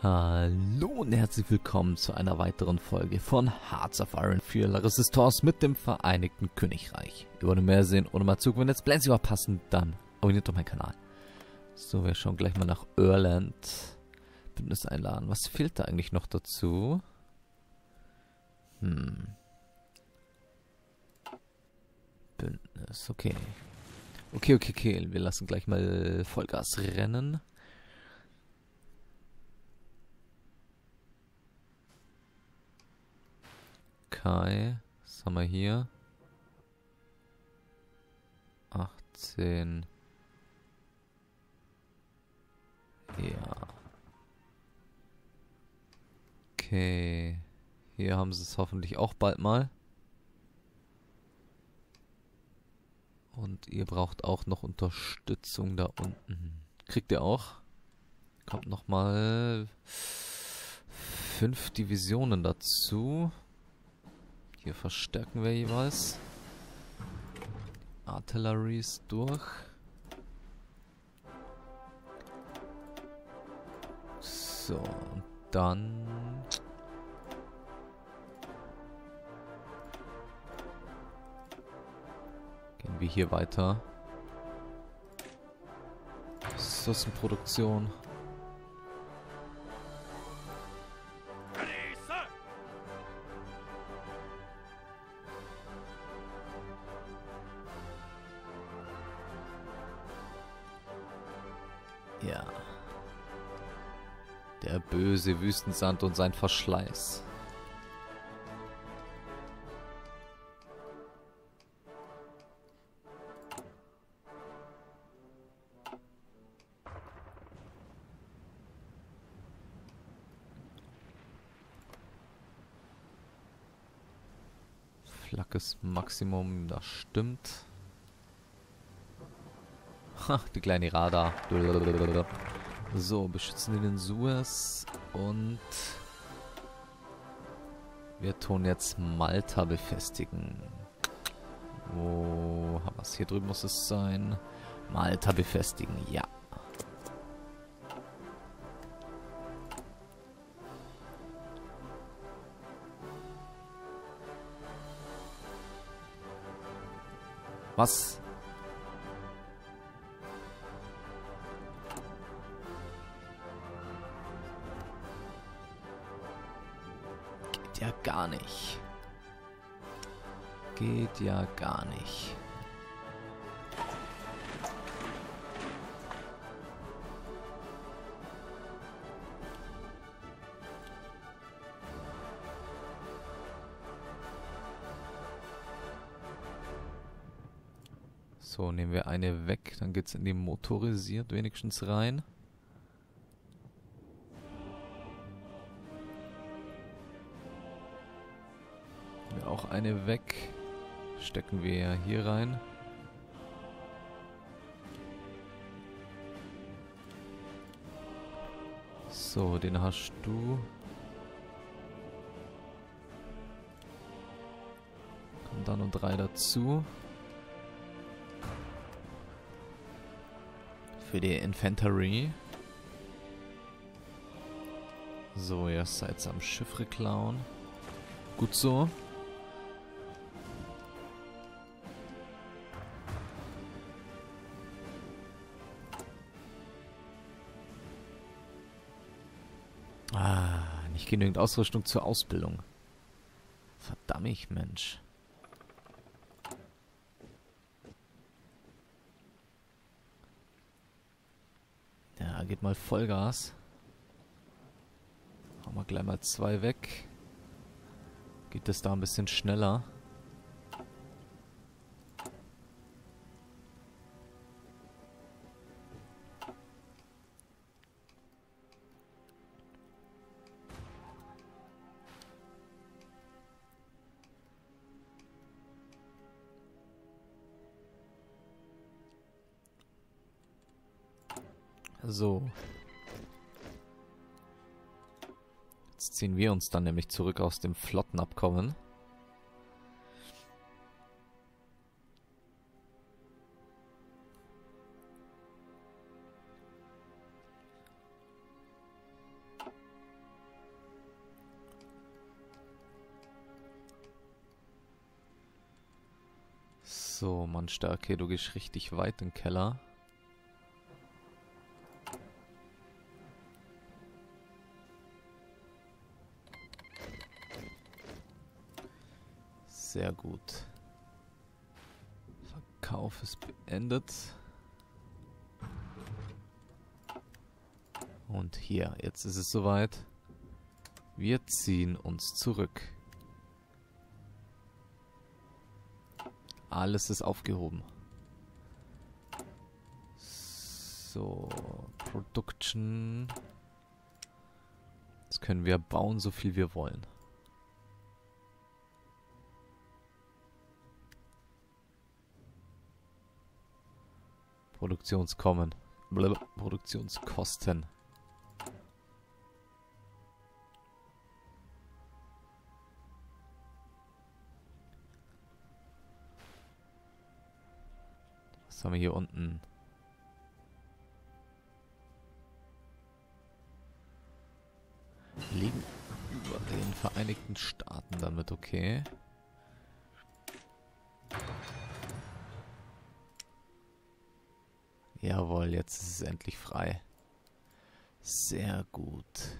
Hallo und herzlich willkommen zu einer weiteren Folge von Hearts of Iron 4 La Résistance mit dem Vereinigten Königreich. Ihr wollt mehr sehen oder mal Zug, wenn jetzt Plans überpassen, dann abonniert doch meinen Kanal. So, wir schauen gleich mal nach Irland. Bündnis einladen. Was fehlt da eigentlich noch dazu? Bündnis, okay. Okay. Wir lassen gleich mal Vollgas rennen. Was haben wir hier? 18. Ja. Okay. Hier haben sie es hoffentlich auch bald mal. Und ihr braucht auch noch Unterstützung da unten. Kriegt ihr auch. Kommt nochmal 5 Divisionen dazu. Hier verstärken wir jeweils. Artillerie ist durch. So, und dann... gehen wir hier weiter. Ressourcenproduktion. Ja. Der böse Wüstensand und sein Verschleiß. Flackes Maximum, das stimmt. Die kleine Radar. So, beschützen wir den Suez und wir tun jetzt Malta befestigen. Wo haben wir es? Hier drüben muss es sein. Malta befestigen, ja. Was? Ja, gar nicht. Geht ja gar nicht. So, nehmen wir eine weg, dann geht's in die motorisiert wenigstens rein. Eine weg. Stecken wir hier rein. So, den hast du. Kommen dann noch 3 dazu. Für die Infanterie. So, ihr seid am Chiffre klauen. Gut so. Genügend Ausrüstung zur Ausbildung. Verdammt, Mensch. Ja, geht mal Vollgas. Haben wir gleich mal 2 weg. Geht das da ein bisschen schneller. So. Jetzt ziehen wir uns dann nämlich zurück aus dem Flottenabkommen. So, Mann, Starke, du gehst richtig weit in den Keller. Sehr gut. Verkauf ist beendet. Und hier, jetzt ist es soweit. Wir ziehen uns zurück. Alles ist aufgehoben. So, Production. Jetzt können wir bauen, so viel wir wollen. Produktionskosten. Was haben wir hier unten? Liegen über den Vereinigten Staaten damit, okay. Jawohl, jetzt ist es endlich frei. Sehr gut.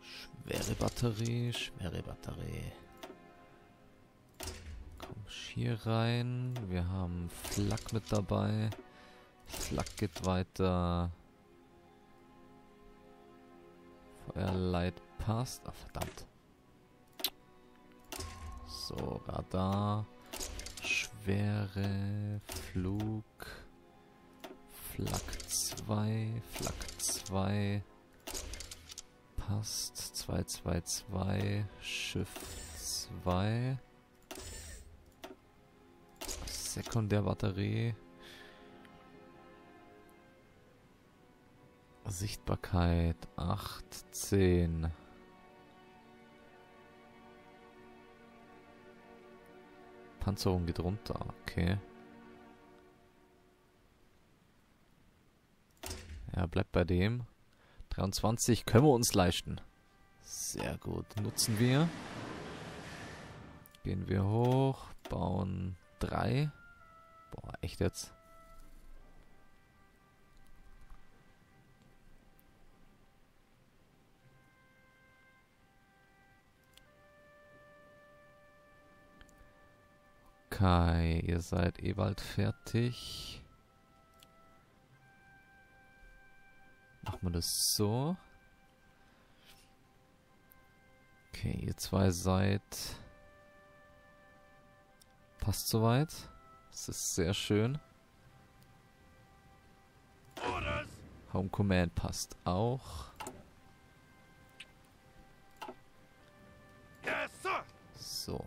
Schwere Batterie. Kommst hier rein. Wir haben Flak mit dabei. Flak geht weiter. Feuerleit passt. Ah, verdammt. So, Radar. Schwere Flug, Flak 2, passt, 222, Schiff 2, Sekundärbatterie, Sichtbarkeit 8, 10. Panzerung geht runter, okay. Ja, bleibt bei dem. 23 können wir uns leisten. Sehr gut, nutzen wir. Gehen wir hoch, bauen 3. Boah, echt jetzt? Okay, ihr seid eh bald fertig. Machen wir das so. Okay, ihr zwei seid... Passt soweit. Das ist sehr schön. Home Command passt auch. So.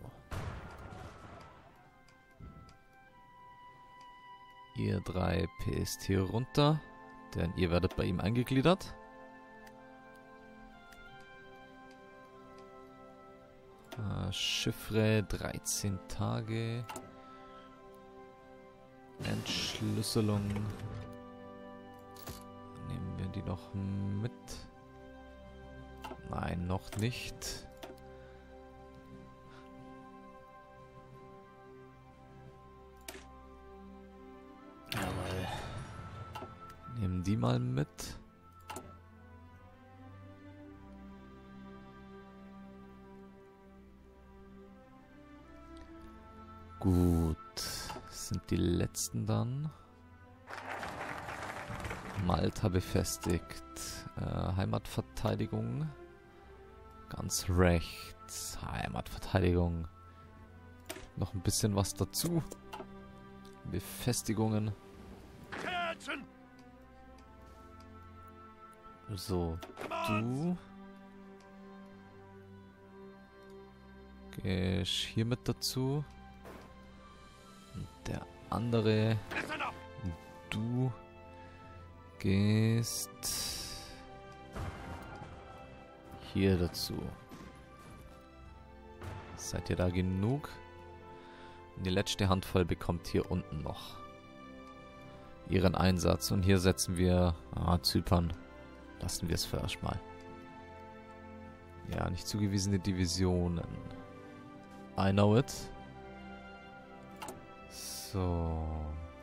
Ihr 3 PST hier runter, denn ihr werdet bei ihm eingegliedert. Chiffre 13 Tage. Entschlüsselung. Nehmen wir die noch mit? Nein, noch nicht. Nehmen die mal mit. Gut. Das sind die letzten dann. Malta befestigt. Heimatverteidigung. Ganz rechts. Heimatverteidigung. Noch ein bisschen was dazu. Befestigungen. So, du gehst hier mit dazu. Und der andere, du gehst hier dazu. Seid ihr da genug? Und die letzte Handvoll bekommt hier unten noch ihren Einsatz. Und hier setzen wir Zypern. Lassen wir es für erstmal. Ja, nicht zugewiesene Divisionen. I know it. So.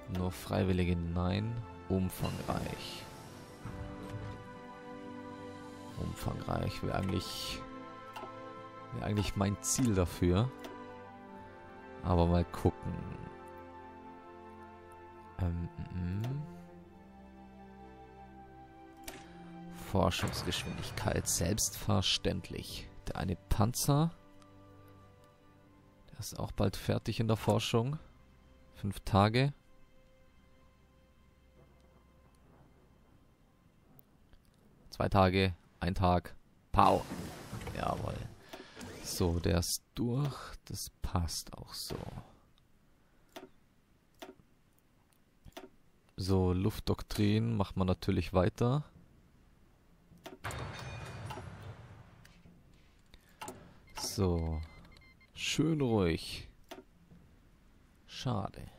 Nur Freiwillige, nein. Umfangreich. Umfangreich wäre eigentlich mein Ziel dafür. Aber mal gucken. Forschungsgeschwindigkeit, selbstverständlich. Der eine Panzer. Der ist auch bald fertig in der Forschung. 5 Tage. Zwei Tage, ein Tag. Pow! Jawohl. So, der ist durch. Das passt auch so. So, Luftdoktrin macht man natürlich weiter. So. Schön ruhig. Schade.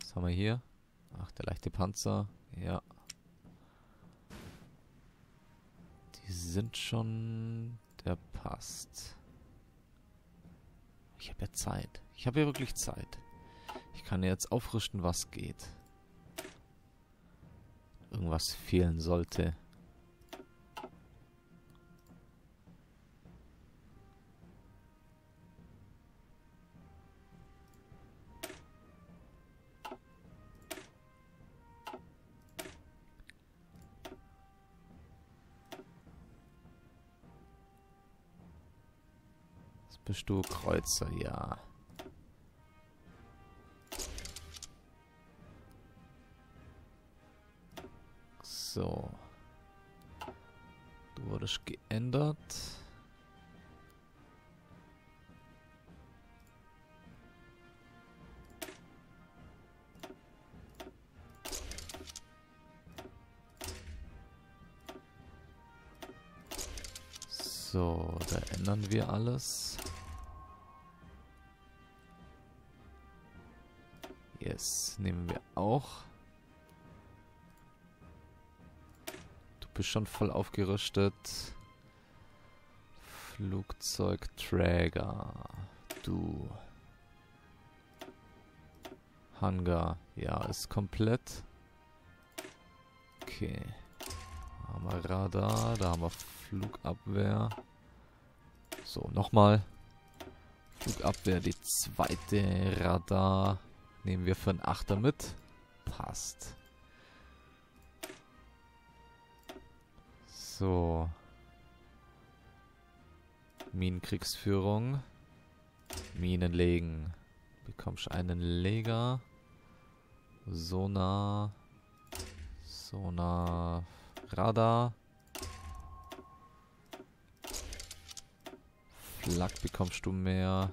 Was haben wir hier? Ach, der leichte Panzer. Ja. Die sind schon... Der passt. Ich habe ja Zeit. Ich habe ja wirklich Zeit. Ich kann ja jetzt aufrüsten, was geht. Irgendwas fehlen sollte. Bist du Kreuzer, ja. So. Du wurdest geändert. So, da ändern wir alles. Yes, nehmen wir auch. Du bist schon voll aufgerüstet. Flugzeugträger. Du. Hangar. Ja, ist komplett. Okay. Da haben wir Radar. Da haben wir Flugabwehr. So, nochmal. Flugabwehr, die zweite Radar. Nehmen wir für einen Achter mit. Passt. So. Minenkriegsführung. Minen legen. Bekommst einen Leger. Sonar. Sonar. Radar. Flak bekommst du mehr.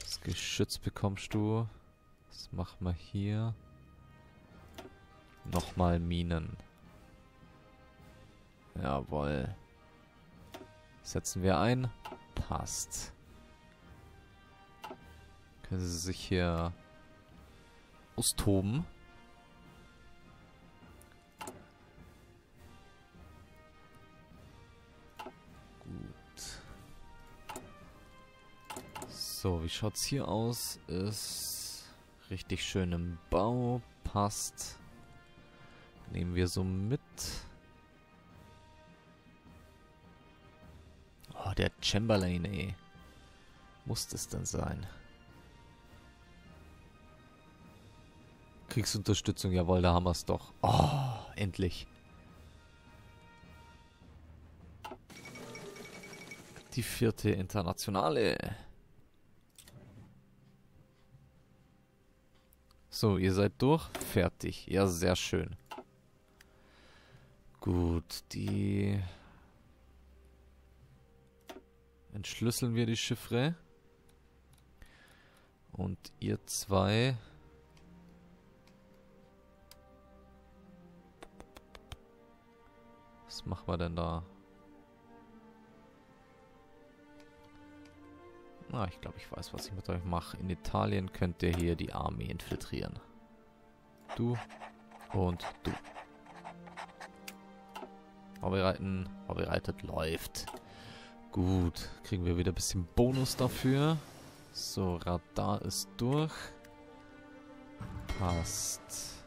Das Geschütz bekommst du. Das machen wir hier. Nochmal Minen. Jawohl. Setzen wir ein. Passt. Können Sie sich hier austoben. Gut. So, wie schaut's hier aus? Ist richtig schön im Bau. Passt. Nehmen wir so mit. Oh, der Chamberlain, ey. Muss das denn sein? Kriegsunterstützung, jawohl, da haben wir es doch. Oh, endlich. Die 4. Internationale. So, ihr seid durch. Fertig. Ja, sehr schön. Gut, die... Entschlüsseln wir die Chiffre. Und ihr zwei... Was machen wir denn da? Ah, ich glaube, ich weiß, was ich mit euch mache. In Italien könnt ihr hier die Armee infiltrieren. Du und du. Vorbereiten, vorbereitet, läuft. Gut, kriegen wir wieder ein bisschen Bonus dafür. So, Radar ist durch. Passt.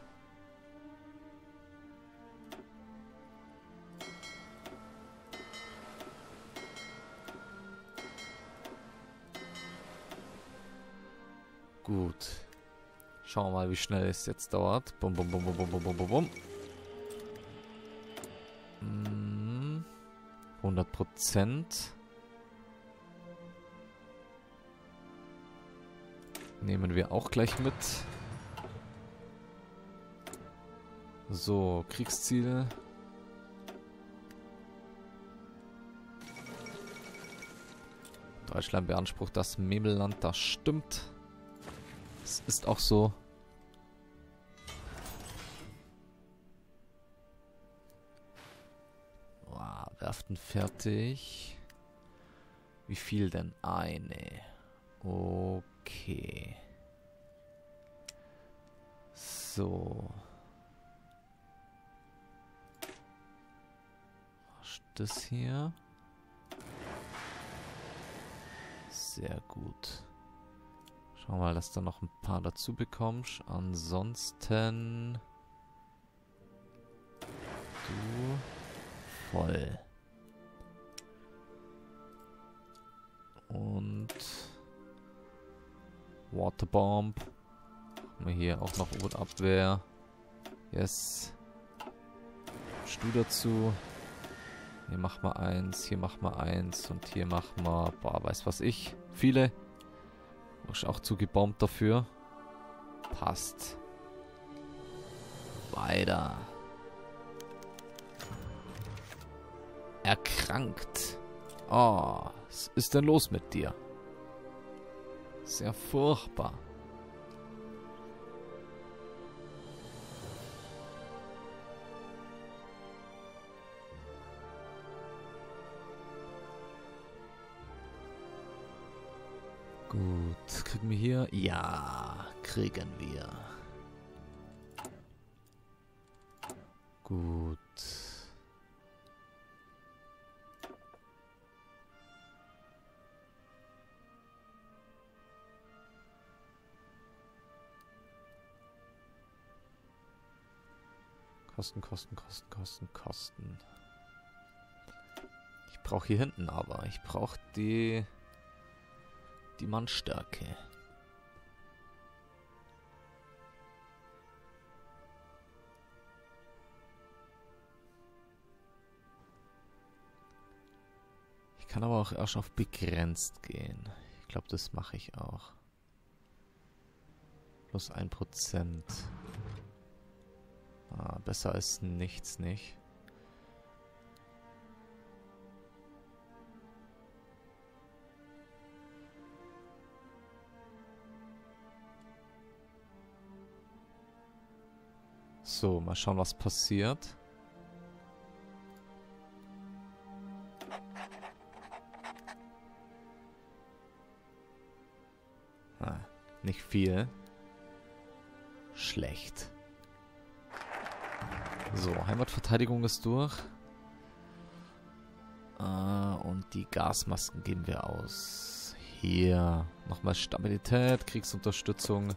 Gut. Schauen wir mal, wie schnell es jetzt dauert. Bum, bum, bum, bum, bum, bum, bum, bum. 100%. Nehmen wir auch gleich mit. So, Kriegsziele. Deutschland beansprucht das Memelland, das stimmt. Es ist auch so. Wow, Werften fertig. Wie viel denn? Eine. Okay. So. Was ist das hier? Sehr gut. Schau mal, dass da noch ein paar dazu bekommst. Ansonsten... Du... Voll. Und... Waterbomb. Haben wir hier auch noch U-Abwehr. Yes. Kommst du dazu. Hier machen wir eins, hier machen wir eins und hier machen wir... Boah, weiß was ich. Viele. Auch zugebombt dafür. Passt. Weiter. Erkrankt. Oh, was ist denn los mit dir? Sehr furchtbar. Gut, kriegen wir hier? Ja, kriegen wir. Gut. Kosten, Kosten, Kosten, Kosten, Kosten. Ich brauche hier hinten aber. Ich brauche die Mannstärke. Ich kann aber auch erst auf begrenzt gehen. Ich glaube, das mache ich auch. Plus 1%. Ah, besser als nichts, nicht? So, mal schauen, was passiert. Ah, nicht viel. Schlecht. So, Heimatverteidigung ist durch. Und die Gasmasken geben wir aus. Hier. Nochmal Stabilität, Kriegsunterstützung.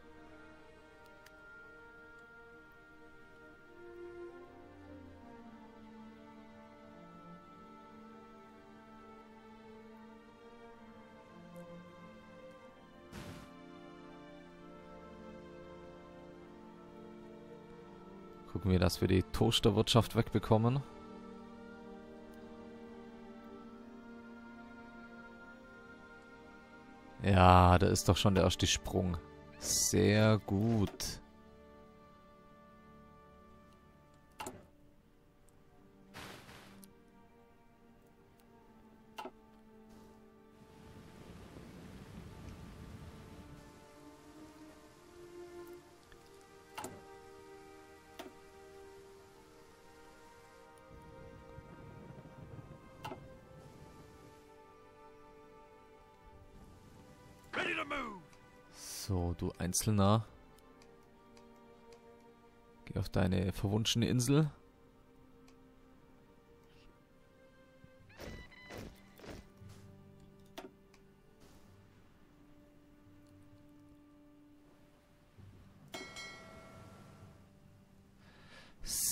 Gucken wir, dass wir die Toasterwirtschaft wegbekommen. Ja, da ist doch schon der erste Sprung. Sehr gut. So, du Einzelner. Geh auf deine verwunschene Insel.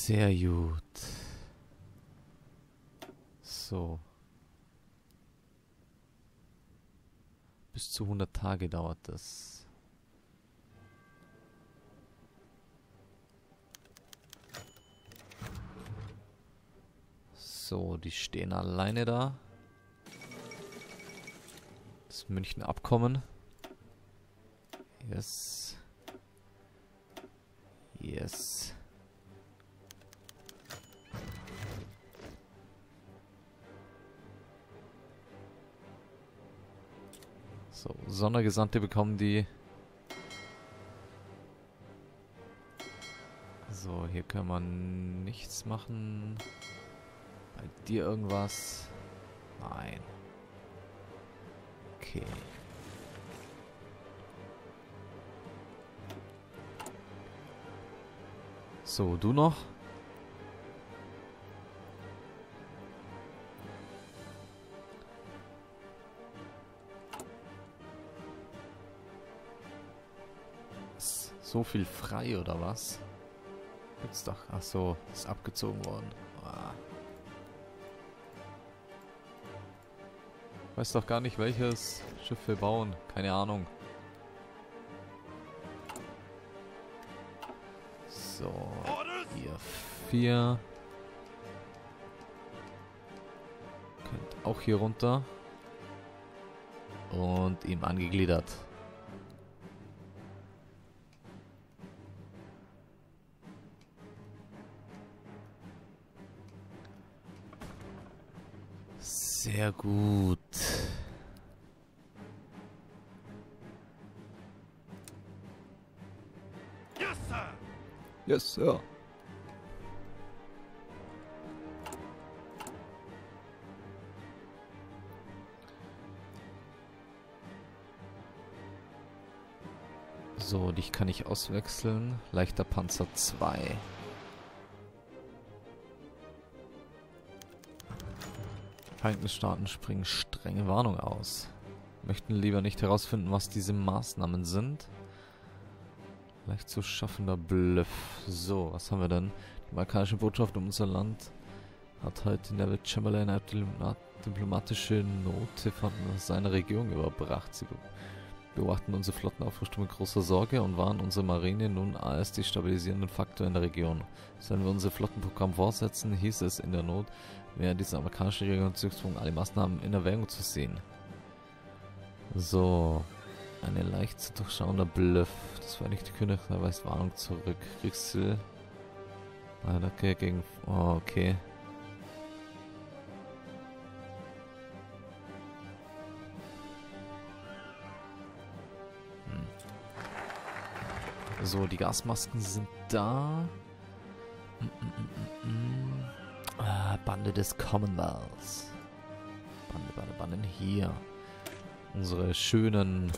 Sehr gut. So. Bis zu 100 Tage dauert das. So, die stehen alleine da. Das München-Abkommen. Yes. Yes. So, Sondergesandte bekommen die. So, hier kann man nichts machen. Bei dir irgendwas? Nein. Okay. So, du noch? Ist so viel frei oder was? Gibt's doch. Ach so, ist abgezogen worden. Ah. Weiß doch gar nicht, welches Schiff wir bauen. Keine Ahnung. So, hier 4. Könnt auch hier runter. Und ihm angegliedert. Sehr gut. Yes, sir. Yes, sir. So, dich kann ich auswechseln. Leichter Panzer 2. Vereinigten Staaten springen strenge Warnung aus. Möchten lieber nicht herausfinden, was diese Maßnahmen sind. Leicht zu schaffender Bluff. So, was haben wir denn? Die amerikanische Botschaft um unser Land hat heute Neville Chamberlain eine diplomatische Note von seiner Regierung überbracht. Sie beobachten unsere Flottenaufrüstung mit großer Sorge und warnen unsere Marine nun als die stabilisierenden Faktor in der Region. Sollen wir unser Flottenprogramm fortsetzen, hieß es in der Not, während dieser amerikanischen Regierung gezwungen, alle Maßnahmen in Erwägung zu ziehen. So, eine leicht zu durchschauender Bluff. Das war nicht die Königin, weist Warnung zurück. Kriegsziel. Attacke gegen. Oh, okay. So, die Gasmasken sind da. Bande des Commonwealth. Banden hier. Unsere schönen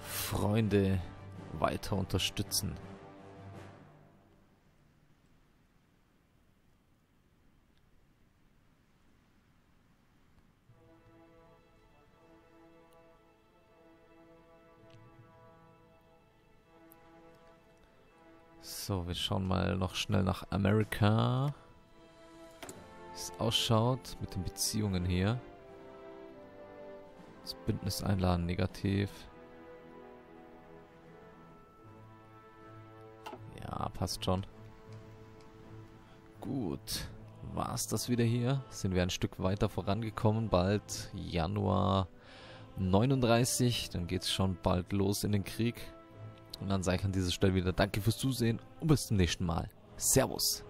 Freunde weiter unterstützen. So, wir schauen mal noch schnell nach Amerika, wie es ausschaut mit den Beziehungen hier. Das Bündnis einladen, negativ. Ja, passt schon. Gut, war's das wieder hier? Sind wir ein Stück weiter vorangekommen, bald Januar 39, dann geht's schon bald los in den Krieg. Und dann sage ich an dieser Stelle wieder Danke fürs Zusehen und bis zum nächsten Mal. Servus!